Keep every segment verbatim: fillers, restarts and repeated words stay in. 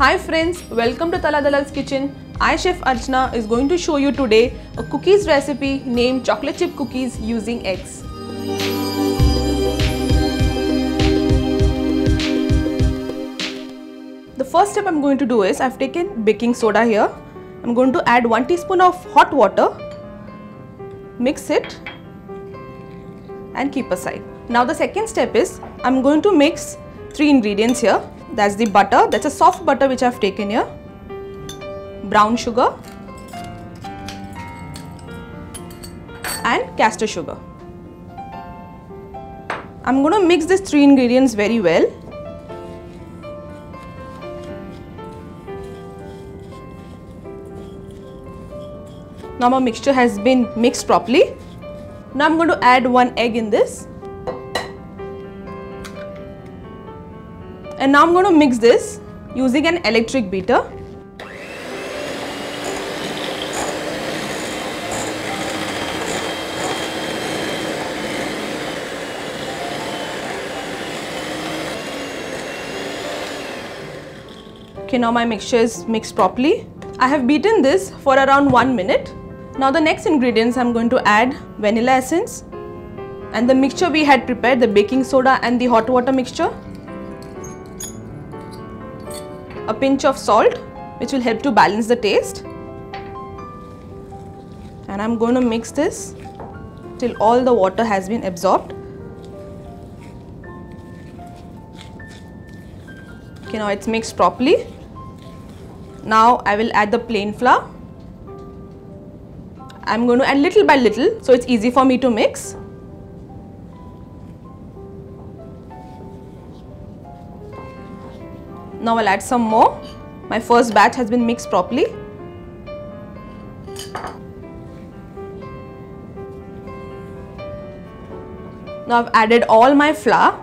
Hi friends, welcome to Tarla Dalal's kitchen. I Chef Archana is going to show you today a cookies recipe named chocolate chip cookies using eggs. The first step I'm going to do is I've taken baking soda here. I'm going to add one teaspoon of hot water, mix it and keep aside. Now the second step is I'm going to mix three ingredients here. That's the butter, that's a soft butter which I've taken here, brown sugar and caster sugar. I'm going to mix these three ingredients very well. Now my mixture has been mixed properly. Now I'm going to add one egg in this. And now I'm going to mix this using an electric beater. Okay, now my mixture is mixed properly. I have beaten this for around one minute. Now the next ingredients I'm going to add vanilla essence and the mixture we had prepared, the baking soda and the hot water mixture. A pinch of salt which will help to balance the taste. And I'm going to mix this till all the water has been absorbed. Okay, now it's mixed properly. Now I will add the plain flour. I'm going to add little by little so it's easy for me to mix. Now I'll add some more. My first batch has been mixed properly. Now I've added all my flour.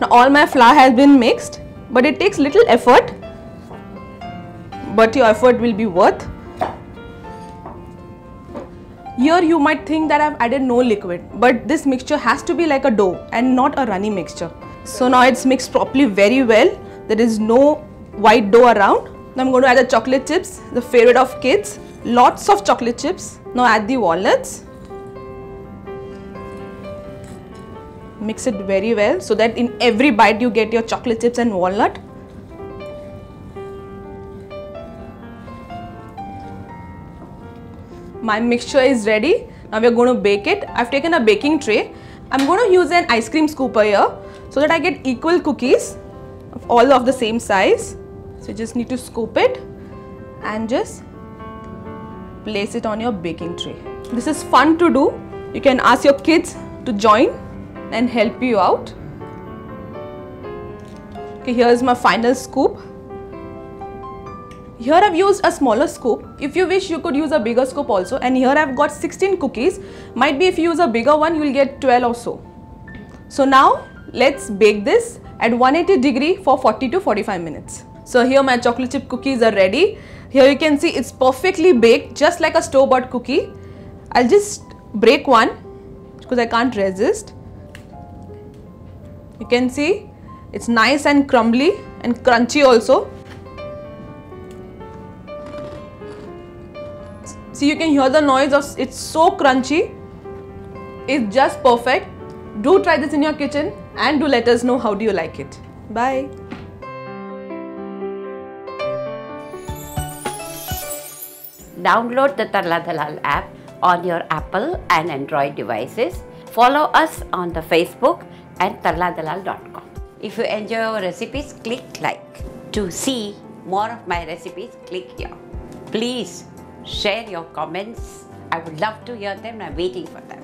Now all my flour has been mixed, but it takes little effort, but your effort will be worth. Here you might think that I've added no liquid, but this mixture has to be like a dough and not a runny mixture. So now it's mixed properly very well. There is no white dough around. Now I'm going to add the chocolate chips, the favorite of kids. Lots of chocolate chips. Now add the walnuts. Mix it very well so that in every bite you get your chocolate chips and walnut. My mixture is ready. Now we are going to bake it. I've taken a baking tray. I'm going to use an ice cream scooper here so that I get equal cookies of all of the same size. So you just need to scoop it and just place it on your baking tray. This is fun to do. You can ask your kids to join and help you out. Okay, here is my final scoop. Here I've used a smaller scoop. If you wish you could use a bigger scoop also, and here I've got sixteen cookies. Might be if you use a bigger one you'll get twelve or so. So now let's bake this at one eighty degree for forty to forty-five minutes. So here my chocolate chip cookies are ready. Here you can see it's perfectly baked just like a store-bought cookie. I'll just break one because I can't resist. You can see it's nice and crumbly and crunchy also. See, you can hear the noise of it's so crunchy. It's just perfect. Do try this in your kitchen and do let us know how do you like it. Bye. Download the Tarla Dalal app on your Apple and Android devices. Follow us on the Facebook and tarla dalal dot com. If you enjoy our recipes, click like. To see more of my recipes, click here. Please share your comments. I would love to hear them. I'm waiting for them.